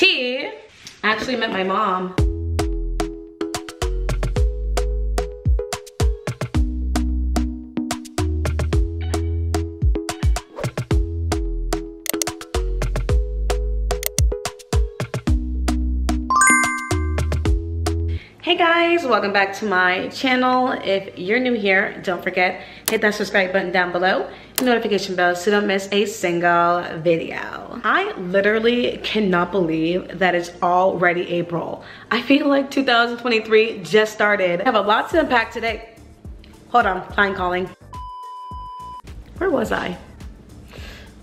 she actually met my mom. Hey guys, welcome back to my channel. If you're new here, don't forget, hit that subscribe button down below and notification bell so you don't miss a single video. I literally cannot believe that it's already April. I feel like 2023 just started. I have a lot to unpack today. Hold on, client calling. Where was I?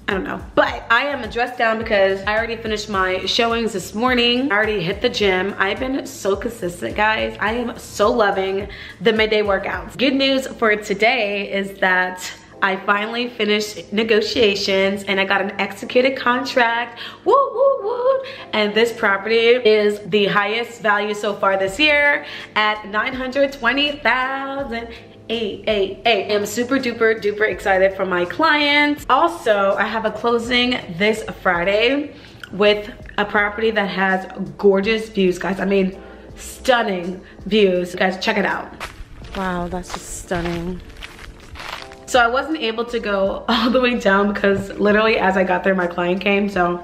I don't know, but I am dressed down because I already finished my showings this morning. I already hit the gym. I've been so consistent, guys. I am so loving the midday workouts. Good news for today is that I finally finished negotiations and I got an executed contract. Woo, woo, woo. And this property is the highest value so far this year at $920,000. I am super duper duper excited for my clients. Also, I have a closing this Friday with a property that has gorgeous views, guys. I mean, stunning views. You guys, check it out. Wow, that's just stunning. So I wasn't able to go all the way down because literally as I got there, my client came, so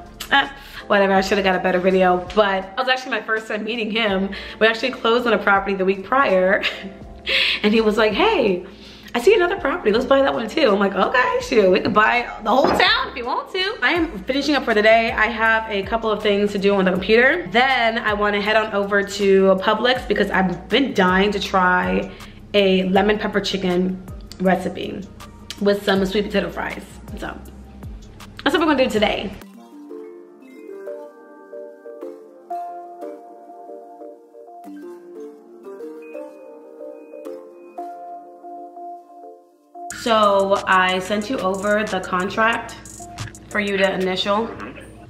whatever, I should have got a better video, but that was actually my first time meeting him. We actually closed on a property the week prior. And he was like, hey, I see another property. Let's buy that one too. I'm like, okay, shoot. We can buy the whole town if you want to. I am finishing up for the day. I have a couple of things to do on the computer. Then I want to head on over to Publix because I've been dying to try a lemon pepper chicken recipe with some sweet potato fries. So that's what we're gonna do today. So I sent you over the contract for you to initial.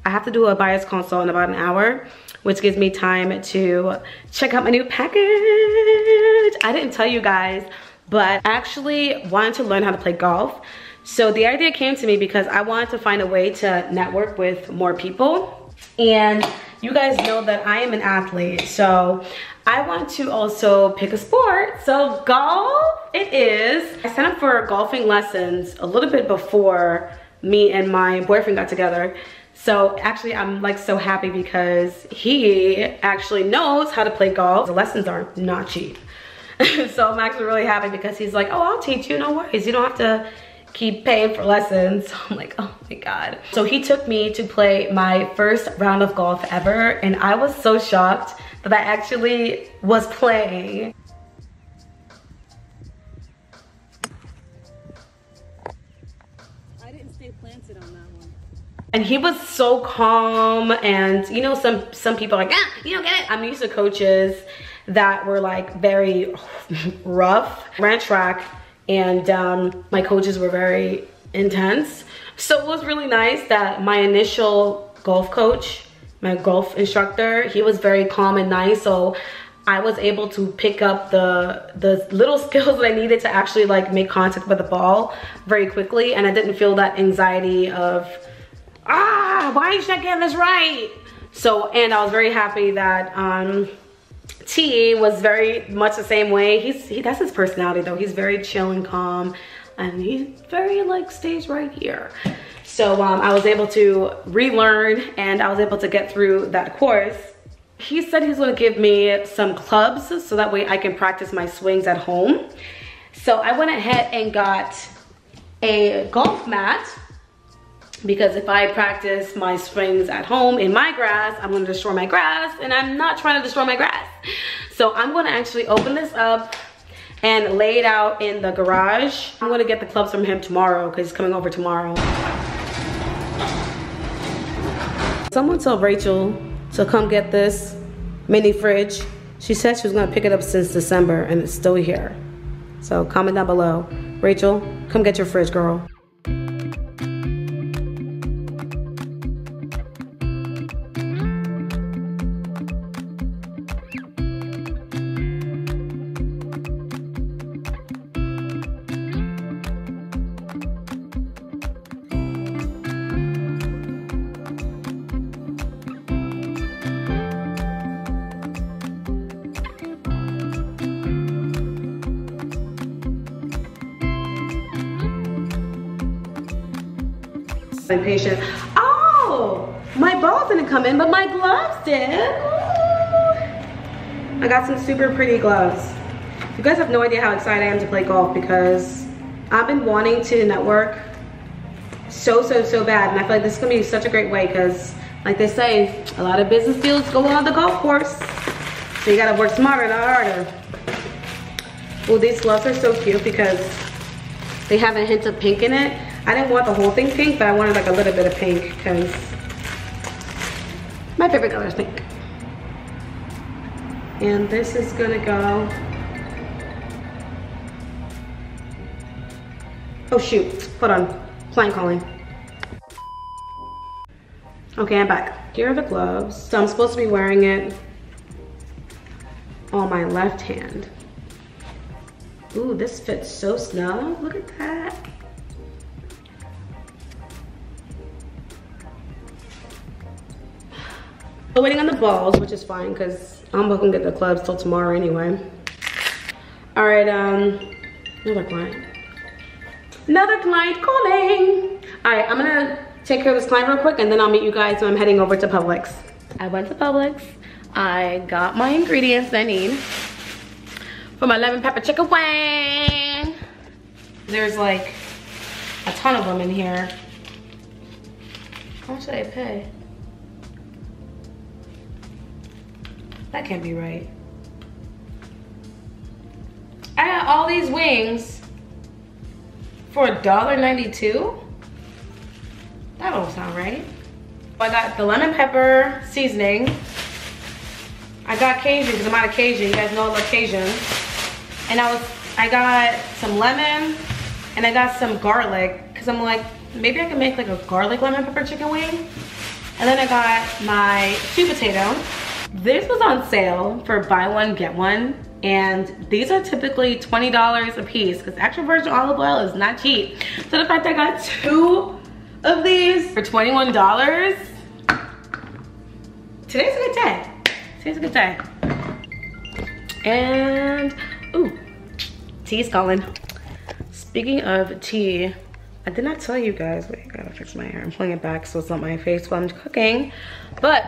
I have to do a buyer's consult in about an hour, which gives me time to check out my new package. I didn't tell you guys, but I actually wanted to learn how to play golf. So the idea came to me because I wanted to find a way to network with more people. And you guys know that I am an athlete, so I want to also pick a sport. So golf it is. I signed up for golfing lessons a little bit before me and my boyfriend got together. So actually I'm like so happy because he actually knows how to play golf. The lessons are not cheap. So I'm actually really happy because he's like, oh, I'll teach you, no worries. You don't have to keep paying for lessons. I'm like, oh my God. So he took me to play my first round of golf ever and I was so shocked that I actually was playing. I didn't stay planted on that one. And he was so calm and you know, some people are like, ah, you don't get it. I'm used to coaches that were like very rough. Ran track and my coaches were very intense. So it was really nice that my initial golf coach, my golf instructor, he was very calm and nice, so I was able to pick up the little skills that I needed to actually like make contact with the ball very quickly, and I didn't feel that anxiety of, why should I get this right? So, and I was very happy that T was very much the same way. That's his personality though. He's very chill and calm, and he very like stays right here. So I was able to relearn and I was able to get through that course. He said he's gonna give me some clubs so that way I can practice my swings at home. So I went ahead and got a golf mat because if I practice my swings at home in my grass, I'm gonna destroy my grass, and I'm not trying to destroy my grass. So I'm gonna actually open this up and lay it out in the garage. I'm gonna get the clubs from him tomorrow because he's coming over tomorrow. Someone told Rachel to come get this mini fridge. She said she was gonna pick it up since December and it's still here. So comment down below. Rachel, come get your fridge, girl. patient. Oh, my ball didn't come in, but my gloves did. Ooh. I got some super pretty gloves. You guys have no idea how excited I am to play golf because I've been wanting to network so bad, and I feel like this is gonna be such a great way because like they say, a lot of business deals go on the golf course. So you gotta work smarter, not harder. Well, these gloves are so cute because they have a hint of pink in it. I didn't want the whole thing pink, but I wanted like a little bit of pink because my favorite color is pink. And this is gonna go. Oh shoot, hold on, client calling. Okay, I'm back. Here are the gloves. So I'm supposed to be wearing it on my left hand. Ooh, this fits so snug, look at that. We're waiting on the balls, which is fine, because I'm not gonna get the clubs till tomorrow anyway. All right, another client calling. All right, I'm gonna take care of this client real quick and then I'll meet you guys when I'm heading over to Publix. I went to Publix. I got my ingredients I need for my lemon pepper chicken wing. There's like a ton of them in here. How much did I pay? That can't be right. I got all these wings for $1.92. That don't sound right. I got the lemon pepper seasoning. I got Cajun because I'm out of Cajun. You guys know I love Cajun. And I got some lemon and I got some garlic because I'm like, maybe I can make like a garlic lemon pepper chicken wing. And then I got my sweet potato. This was on sale for buy one, get one. And these are typically $20 a piece because extra virgin olive oil is not cheap. So the fact that I got two of these for $21. Today's a good day. Today's a good day. And, ooh, tea's calling. Speaking of tea, I did not tell you guys, wait, I gotta fix my hair. I'm pulling it back so it's not my face while I'm cooking. But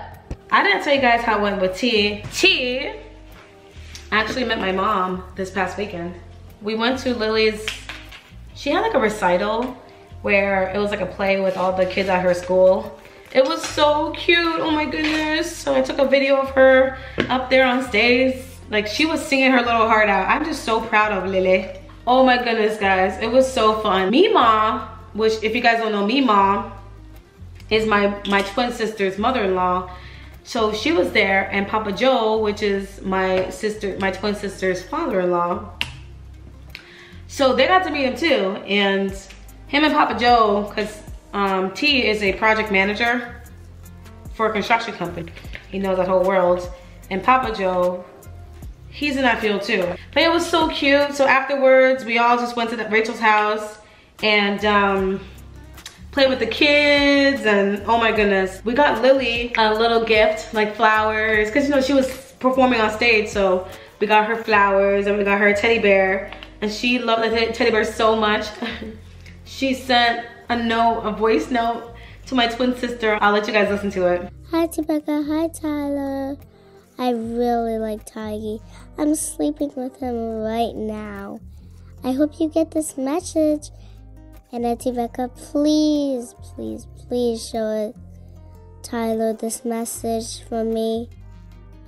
I didn't tell you guys how I went with tea. Tea actually met my mom this past weekend. We went to Lily's, she had like a recital where it was like a play with all the kids at her school. It was so cute, oh my goodness. So I took a video of her up there on stage. Like she was singing her little heart out. I'm just so proud of Lily. Oh my goodness, guys, it was so fun. Meemaw, which if you guys don't know, Meemaw is my twin sister's mother-in-law. So she was there, and Papa Joe, which is my twin sister's father-in-law. So they got to meet him too, and him and Papa Joe, cause T is a project manager for a construction company. He knows that whole world. And Papa Joe, he's in that field too. But it was so cute. So afterwards, we all just went to Rachel's house and played with the kids, and oh my goodness. We got Lily a little gift, like flowers, cause you know, she was performing on stage. So we got her flowers and we got her a teddy bear, and she loved the teddy bear so much. She sent a voice note to my twin sister. I'll let you guys listen to it. Hi, Rebecca. Hi, Tyler. I really like Tiggy. I'm sleeping with him right now. I hope you get this message. And Rebecca, please, please, please show Tyler this message from me.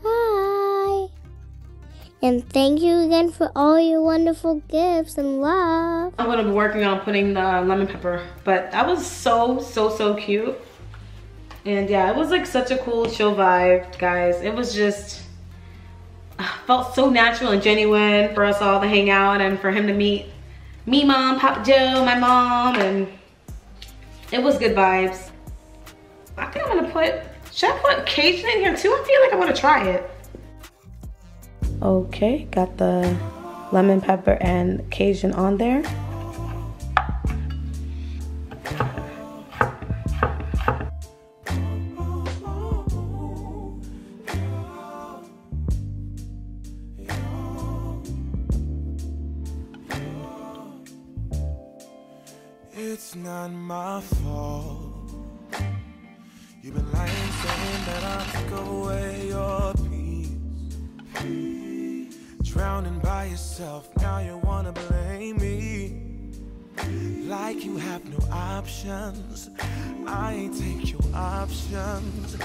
Hi. And thank you again for all your wonderful gifts and love. I'm gonna be working on putting the lemon pepper, but that was so cute. And yeah, it was like such a cool chill vibe, guys. It was just, felt so natural and genuine for us all to hang out and for him to meet me, Mom, Papa Joe, my mom, and it was good vibes. I think I'm gonna should I put Cajun in here too? I feel like I wanna try it. Okay, got the lemon pepper and Cajun on there. It's not my fault. Saying that I took away your peace, drowning by yourself, now you wanna blame me, like you have no options. I ain't take your options.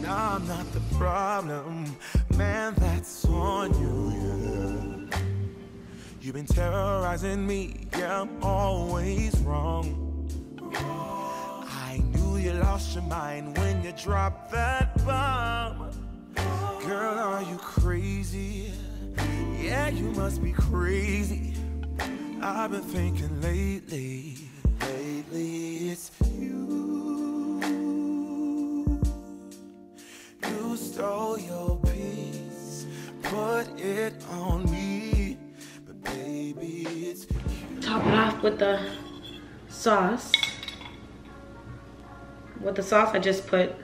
Nah, I'm not the problem, man, that's on you, yeah. You've been terrorizing me, yeah, I'm always wrong. You lost your mind when you dropped that bomb. Girl, are you crazy? Yeah, you must be crazy. I've been thinking lately it's you. You stole your peace, put it on me. But baby, it's you. Top it off with the sauce. With the sauce, I just put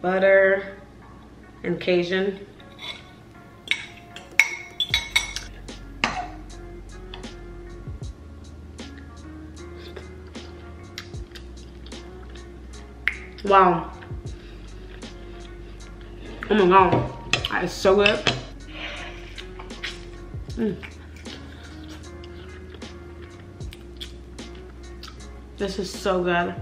butter and Cajun. Wow. Oh my God, that is so good. This is so good.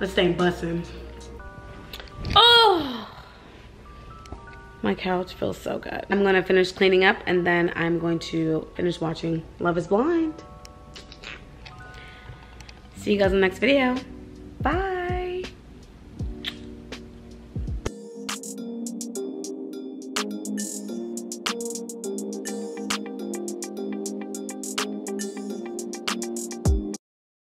This thing bussin'. Oh, my couch feels so good. I'm gonna finish cleaning up and then I'm going to finish watching Love Is Blind. See you guys in the next video. Bye.